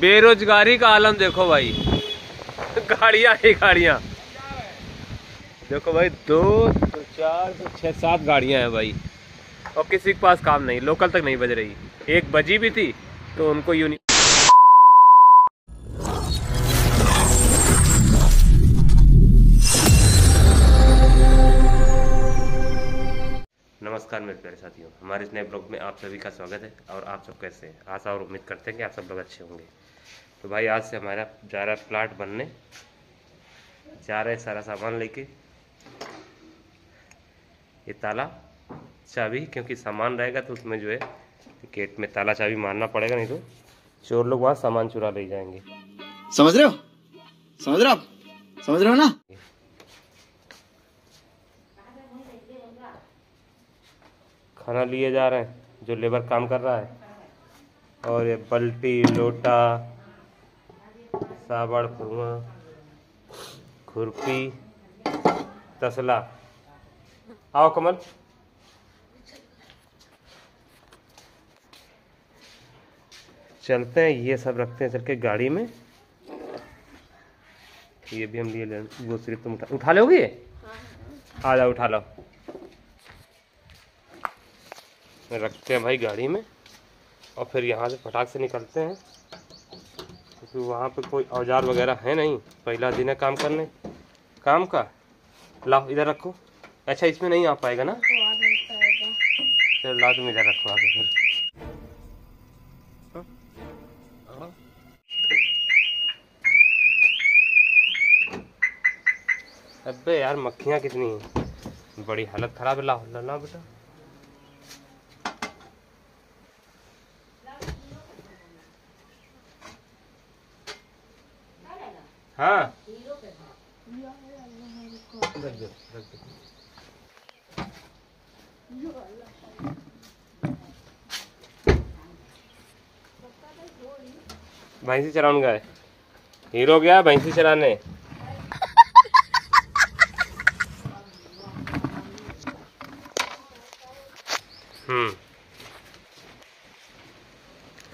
बेरोजगारी का आलम देखो भाई, गाड़ियां ही गाड़ियां देखो भाई, 2, 4, 6, 7 गाड़ियां हैं भाई, और किसी के पास काम नहीं, लोकल तक नहीं बज रही, एक बजी भी थी तो उनको यूनिट। नमस्कार मेरे प्यारे साथियों, हमारे इस नए ब्लॉग में आप सभी का स्वागत है। और आप सब कैसे हैं? आशा और उम्मीद करते हैं कि आप सब लोग अच्छे होंगे। तो भाई आज से हमारा जा रहा है प्लाट बनने, जा रहे सारा सामान लेके, ये ताला चाबी, क्योंकि सामान रहेगा तो उसमें जो है गेट में ताला चाबी मारना पड़ेगा, नहीं तो चोर लोग वहाँ सामान चुरा ले जाएंगे। समझ रहे हो? समझ रहे हो आप? समझ रहे हो ना? खाना लिए जा रहे हैं, जो लेबर काम कर रहा है, और ये बल्टी, लोटा, साबड़, फुआ, खुरपी, तसला। आओ कमल, चलते हैं। ये सब रखते हैं चल के गाड़ी में। ये भी हम लिए, वो सिर्फ तुम उठा लोगे? आ जाओ उठा लो, रखते हैं भाई गाड़ी में, और फिर यहाँ से फटाक से निकलते हैं, क्योंकि वहाँ पे कोई औजार वगैरह है नहीं। पहला दिन है काम करने काम का। लाओ इधर रखो। अच्छा इसमें नहीं आ पाएगा ना, चलो लाओ तुम इधर रखो आगे। फिर अबे यार मक्खियाँ कितनी हैं, बड़ी हालत ख़राब है। लाओ लाना बेटा, हाँ रख दो रख दो। भैंसी चराने गए, हीरो गया भैंसी चराने।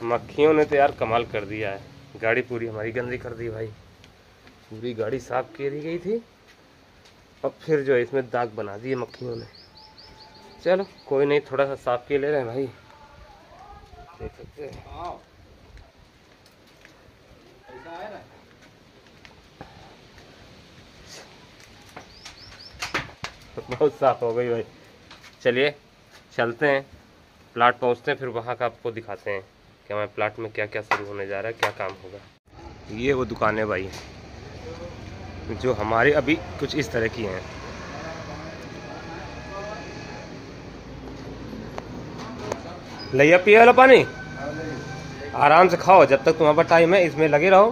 मक्खियों ने तो यार कमाल कर दिया है, गाड़ी पूरी हमारी गंदी कर दी भाई, पूरी गाड़ी साफ करी गई थी, अब फिर जो है इसमें दाग बना दिए मक्खियों ने। चलो कोई नहीं, थोड़ा सा साफ के ले रहे हैं भाई, देख सकते हैं। बहुत साफ हो गई भाई। चलिए चलते हैं, प्लाट पहुंचते हैं, फिर वहां का आपको दिखाते हैं कि हमारे प्लाट में क्या क्या शुरू होने जा रहा है, क्या काम होगा। ये वो दुकान है भाई जो हमारे अभी कुछ इस तरह की हैं। लिया पिए वाला पानी, आराम से खाओ, जब तक तुम्हारा टाइम है इसमें लगे रहो,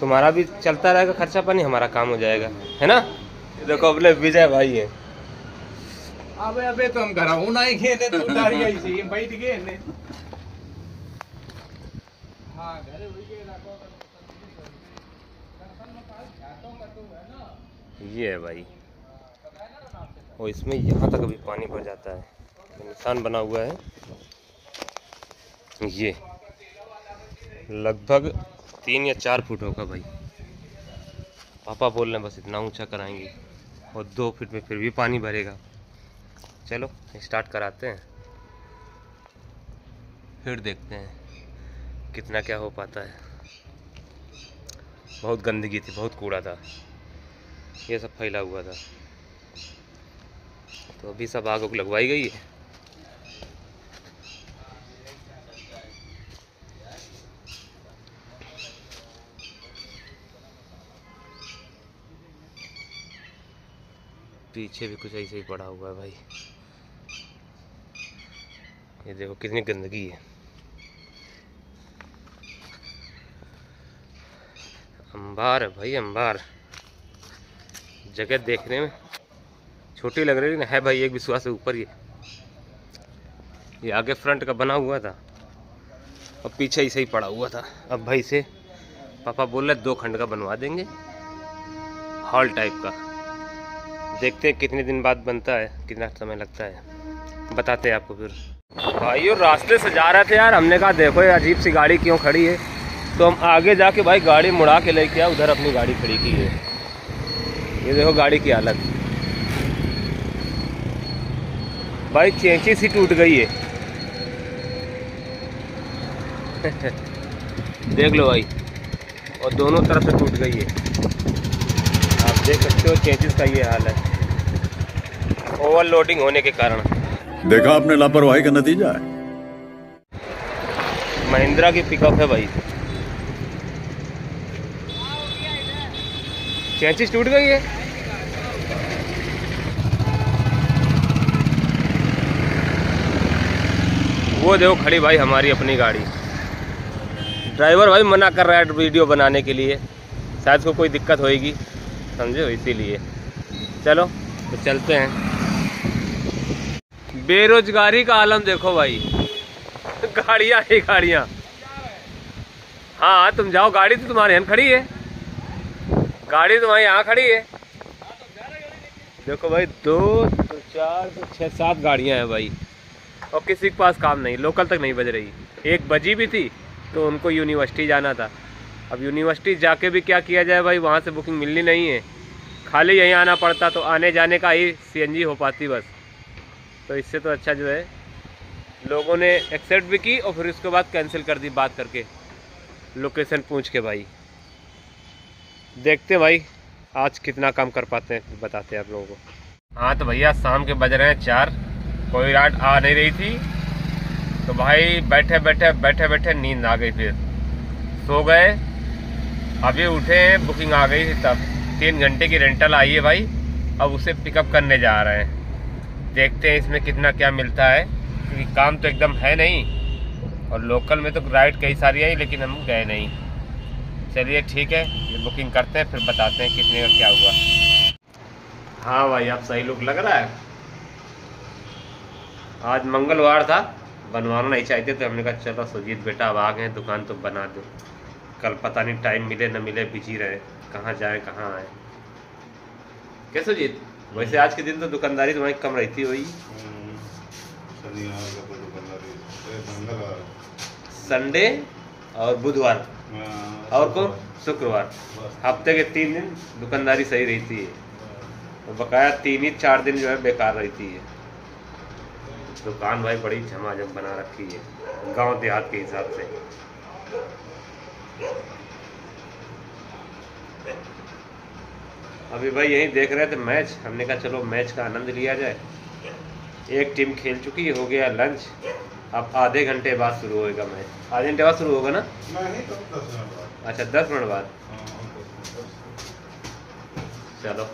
तुम्हारा भी चलता रहेगा खर्चा पानी, हमारा काम हो जाएगा, है ना। देखो अपने विजय भाई है। अबे अबे तो हम घर आऊं ना ही खेलने, तू डारी आई सी बैठ गए ने। हां घर वही रखो, ये है भाई। और इसमें यहाँ तक अभी पानी भर जाता है, निशान बना हुआ है, ये लगभग 3 या 4 फुट होगा भाई। पापा बोल रहे हैं बस इतना ऊंचा कराएंगे, और 2 फीट में फिर भी पानी भरेगा। चलो स्टार्ट कराते हैं, फिर देखते हैं कितना क्या हो पाता है। बहुत गंदगी थी, बहुत कूड़ा था, ये सब फैला हुआ था, तो अभी सब आग लगवाई गई है। पीछे भी कुछ ऐसे ही पड़ा हुआ है भाई, ये देखो कितनी गंदगी है। अंबार है भाई, अंबार। जगह देखने में छोटी लग रही है भाई, एक विश्वास से ऊपर। ये आगे फ्रंट का बना हुआ था, और पीछे ऐसे ही पड़ा हुआ था। अब भाई से पापा बोल रहे 2 खंड का बनवा देंगे, हॉल टाइप का। देखते हैं कितने दिन बाद बनता है, कितना समय लगता है, बताते हैं आपको। फिर भाई रास्ते से जा रहे थे यार, हमने कहा देखो ये अजीब सी गाड़ी क्यों खड़ी है, तो हम आगे जाके भाई गाड़ी मुड़ा के लेके आए, उधर अपनी गाड़ी खड़ी की है। ये देखो गाड़ी की हालत भाई, चेंची सी टूट गई है। देख लो भाई, और दोनों तरफ से टूट गई है। आप देख सकते हो चेंचेस का ये हाल है, ओवरलोडिंग होने के कारण। देखा आपने लापरवाही का नतीजा है। महिंद्रा की पिकअप है भाई, चेंचेस टूट गई है। वो देखो खड़ी भाई हमारी अपनी गाड़ी। ड्राइवर भाई मना कर रहा है वीडियो बनाने के लिए, शायद उसको कोई दिक्कत होएगी, समझे, इसीलिए। चलो तो चलते हैं। बेरोजगारी का आलम देखो भाई, गाड़ियाँ ही गाड़ियाँ। हाँ तुम जाओ, गाड़ी तो तुम्हारे यहाँ खड़ी है, गाड़ी तुम्हारी यहाँ खड़ी है। देखो भाई, 2, 4, 6, 7 गाड़ियाँ हैं भाई, और किसी के पास काम नहीं, लोकल तक नहीं बज रही। एक बजी भी थी तो उनको यूनिवर्सिटी जाना था। अब यूनिवर्सिटी जाके भी क्या किया जाए भाई, वहाँ से बुकिंग मिलनी नहीं है, खाली यहीं आना पड़ता, तो आने जाने का ही सीएनजी हो पाती बस। तो इससे तो अच्छा जो है, लोगों ने एक्सेप्ट भी की और फिर उसके बाद कैंसिल कर दी, बात करके लोकेशन पूछ के। भाई देखते हैं भाई आज कितना काम कर पाते हैं, बताते हैं आप लोगों को। हाँ तो भैया शाम के बज रहे हैं 4, कोई रात आ नहीं रही थी, तो भाई बैठे बैठे नींद आ गई, फिर सो गए। अभी उठे हैं, बुकिंग आ गई थी तब। 3 घंटे की रेंटल आई है भाई, अब उसे पिकअप करने जा रहे हैं। देखते हैं इसमें कितना क्या मिलता है, क्योंकि काम तो एकदम है नहीं, और लोकल में तो राइड कई सारी आई लेकिन हम गए नहीं। चलिए ठीक है, ये बुकिंग करते हैं, फिर बताते हैं कितने का क्या हुआ। हाँ भाई आप सही लुक लग रहा है। आज मंगलवार था, बनवाना नहीं चाहते तो हमने कहा चलो सुजीत बेटा अब आ गए दुकान तो बना दो, कल पता नहीं टाइम मिले न मिले, बिजी रहे, कहाँ जाए कहाँ आए। क्या सुजीत, वैसे आज के दिन तो दुकानदारी तुम्हारी कम रहती हुई। संडे और बुधवार और को शुक्रवार, हफ्ते के 3 दिन दुकानदारी सही रहती है, और बकाया 3 ही 4 दिन जो है बेकार रहती है। दुकान भाई बड़ी झमाझम बना रखी है, गांव देहात के हिसाब से। अभी भाई यही देख रहे थे मैच, हमने कहा चलो मैच का आनंद लिया जाए। एक टीम खेल चुकी, हो गया लंच, अब आधे घंटे बाद शुरू होएगा मैच। आधे घंटे बाद शुरू होगा ना? नहीं तो 10 मिनट बाद। अच्छा 10 मिनट बाद, चलो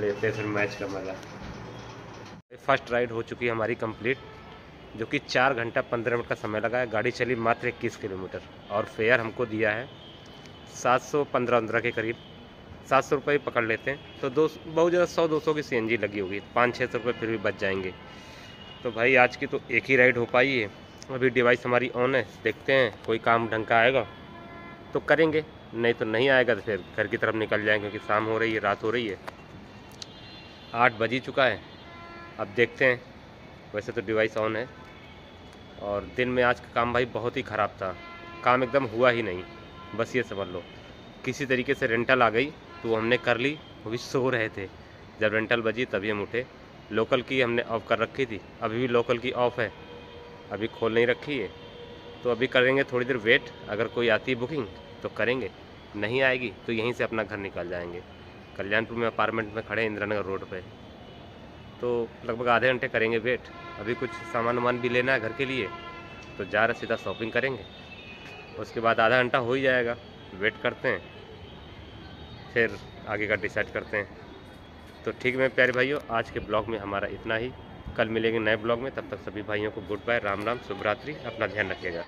लेते फिर मैच का मजा। फर्स्ट राइड हो चुकी है हमारी कंप्लीट, जो कि 4 घंटा 15 मिनट का समय लगा है। गाड़ी चली मात्र 21 किलोमीटर, और फेयर हमको दिया है 715 के करीब, 700 रुपये पकड़ लेते हैं तो बहुत ज़्यादा 100-200 की सीएनजी लगी होगी, 500-600 रुपये फिर भी बच जाएंगे। तो भाई आज की तो एक ही राइड हो पाई है। अभी डिवाइस हमारी ऑन है, देखते हैं कोई काम ढंग का आएगा तो करेंगे, नहीं तो नहीं आएगा तो फिर घर की तरफ निकल जाएंगे, क्योंकि शाम हो रही है, रात हो रही है, 8 बज ही चुका है। अब देखते हैं, वैसे तो डिवाइस ऑन है। और दिन में आज का काम भाई बहुत ही ख़राब था, काम एकदम हुआ ही नहीं, बस ये समझ लो। किसी तरीके से रेंटल आ गई तो वो हमने कर ली, वो भी सो रहे थे जब रेंटल बजी तभी हम उठे। लोकल की हमने ऑफ़ कर रखी थी, अभी भी लोकल की ऑफ़ है, अभी खोल नहीं रखी है, तो अभी करेंगे थोड़ी देर वेट। अगर कोई आती है बुकिंग तो करेंगे, नहीं आएगी तो यहीं से अपना घर निकल जाएंगे। कल्याणपुर में अपार्टमेंट में खड़े, इंदिरानगर रोड पर, तो लगभग आधे घंटे करेंगे वेट। अभी कुछ सामान वामान भी लेना है घर के लिए, तो जा रहे सीधा शॉपिंग करेंगे, उसके बाद आधा घंटा हो ही जाएगा, वेट करते हैं फिर आगे का डिसाइड करते हैं। तो ठीक है मेरे प्यारे भाइयों, आज के ब्लॉग में हमारा इतना ही, कल मिलेंगे नए ब्लॉग में, तब तक सभी भाइयों को गुड बाय, राम राम, शुभ रात्रि, अपना ध्यान रखिएगा।